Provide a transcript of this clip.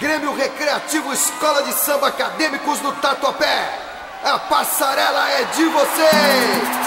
Grêmio Recreativo Escola de Samba Acadêmicos do Tatuapé. A passarela é de vocês!